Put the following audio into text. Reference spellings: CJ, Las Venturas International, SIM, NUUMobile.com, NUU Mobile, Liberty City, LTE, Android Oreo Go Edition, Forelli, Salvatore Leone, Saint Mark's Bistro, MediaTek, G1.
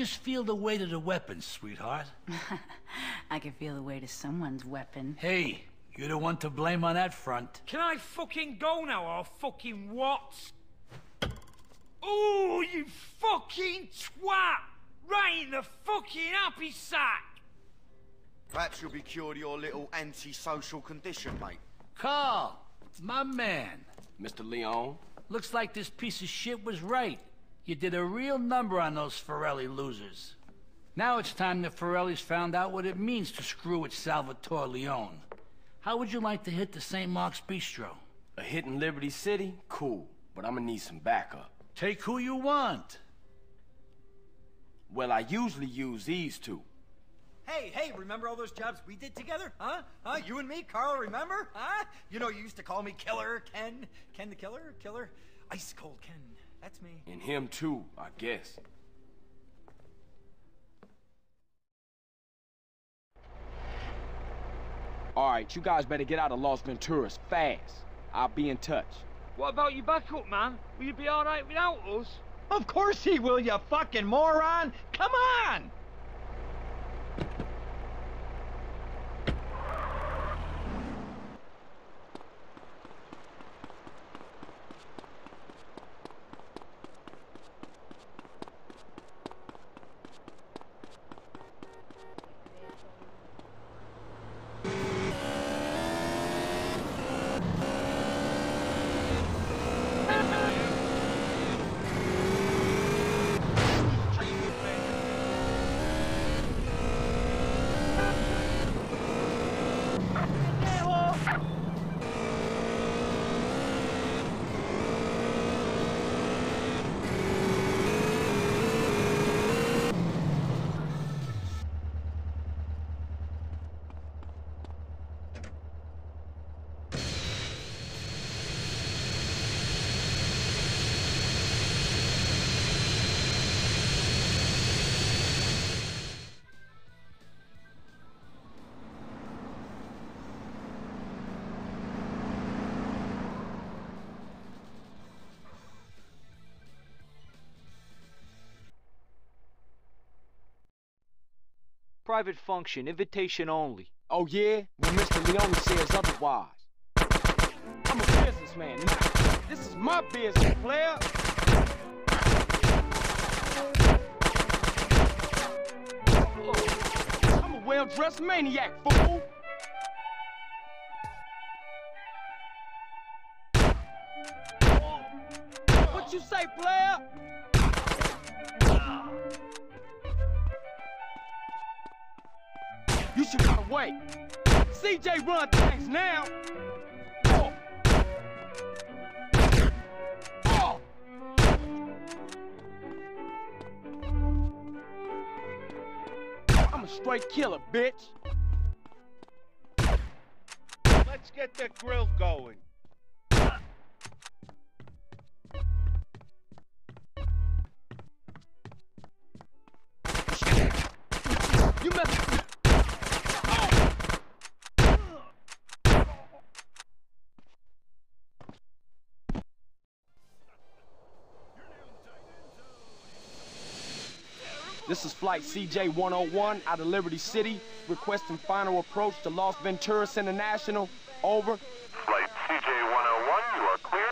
Just feel the weight of the weapon, sweetheart. I can feel the weight of someone's weapon. Hey, you're the one to blame on that front. Can I fucking go now or fucking what? Ooh, you fucking twat! Right in the fucking happy sack! Perhaps you'll be cured of your little anti-social condition, mate. Carl, it's my man. Mr. Leone? Looks like this piece of shit was right. You did a real number on those Forelli losers. Now it's time the Forellis found out what it means to screw with Salvatore Leone. How would you like to hit the Saint Mark's Bistro? A hit in Liberty City? Cool, but I'm gonna need some backup. Take who you want. Well, I usually use these two. Hey, hey, remember all those jobs we did together? Huh? Huh? You and me, Carl, remember? Huh? You know, you used to call me Killer Ken. Ken the Killer? Killer? Ice Cold Ken. That's me. And him too, I guess. Alright, you guys better get out of Las Venturas fast. I'll be in touch. What about your backup, man? Will you be alright without us? Of course he will, you fucking moron! Come on! Private function, invitation only. Oh yeah? Well, Mr. Leone says otherwise. I'm a businessman now. This is my business, player. Oh, I'm a well-dressed maniac, fool. What you say, player? You should run away. CJ run things now. Oh. Oh. I'm a straight killer, bitch. Let's get the grill going. You must. This is flight CJ 101 out of Liberty City, requesting final approach to Las Venturas International. Over. Flight CJ 101, you are clear.